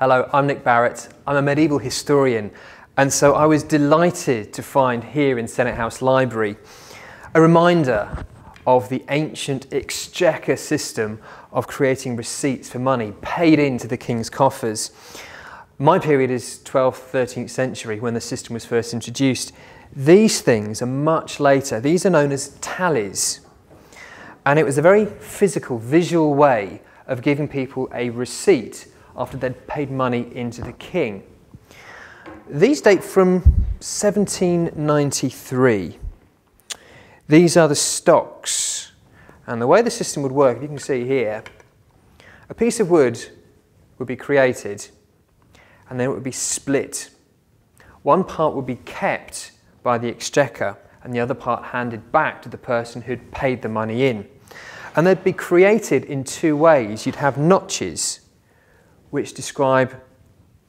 Hello, I'm Nick Barratt. I'm a medieval historian, and so I was delighted to find here in Senate House Library a reminder of the ancient exchequer system of creating receipts for money paid into the king's coffers. My period is 12th, 13th century when the system was first introduced. These things are much later. These are known as tallies. And it was a very physical, visual way of giving people a receipt after they'd paid money into the king. These date from 1793. These are the stocks. And the way the system would work, you can see here, a piece of wood would be created and then it would be split. One part would be kept by the exchequer and the other part handed back to the person who'd paid the money in. And they'd be created in two ways. You'd have notches, which describe,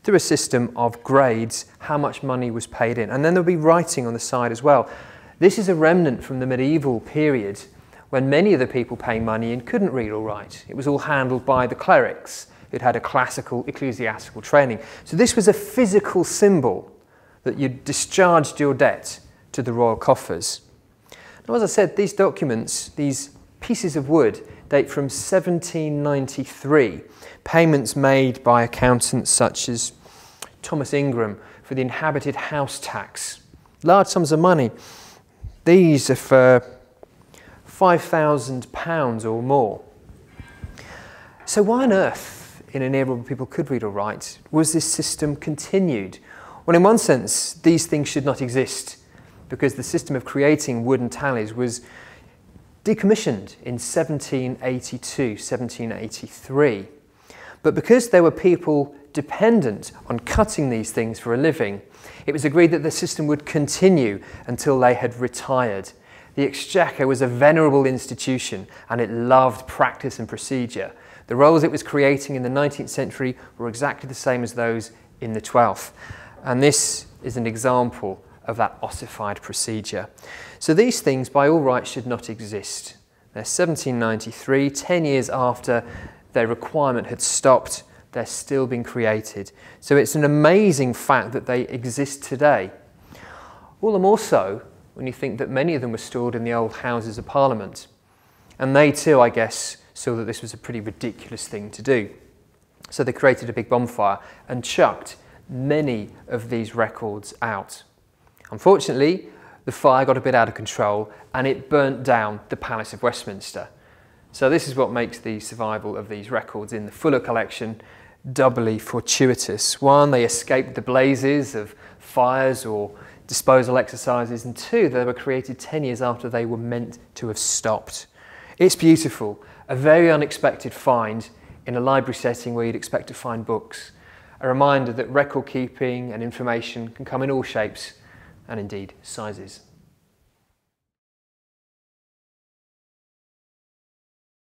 through a system of grades, how much money was paid in. And then there'll be writing on the side as well. This is a remnant from the medieval period when many of the people paying money in couldn't read or write. It was all handled by the clerics who'd had a classical ecclesiastical training. So this was a physical symbol that you discharged your debt to the royal coffers. Now, as I said, these documents, these pieces of wood, date from 1793. Payments made by accountants such as Thomas Ingram for the inhabited house tax. Large sums of money. These are for £5,000 or more. So why on earth, in an era when people could read or write, was this system continued? Well, in one sense, these things should not exist because the system of creating wooden tallies was decommissioned in 1782, 1783. But because there were people dependent on cutting these things for a living, it was agreed that the system would continue until they had retired. The exchequer was a venerable institution and it loved practice and procedure. The roles it was creating in the 19th century were exactly the same as those in the 12th. And this is an example of that ossified procedure. So these things, by all rights, should not exist. They're 1793, 10 years after their requirement had stopped, they're still being created. So it's an amazing fact that they exist today. All the more so when you think that many of them were stored in the old Houses of Parliament. And they too, I guess, saw that this was a pretty ridiculous thing to do. So they created a big bonfire and chucked many of these records out. Unfortunately, the fire got a bit out of control and it burnt down the Palace of Westminster. So this is what makes the survival of these records in the Fuller collection doubly fortuitous. One, they escaped the blazes of fires or disposal exercises, and two, they were created 10 years after they were meant to have stopped. It's beautiful, a very unexpected find in a library setting where you'd expect to find books. A reminder that record keeping and information can come in all shapes and indeed sizes.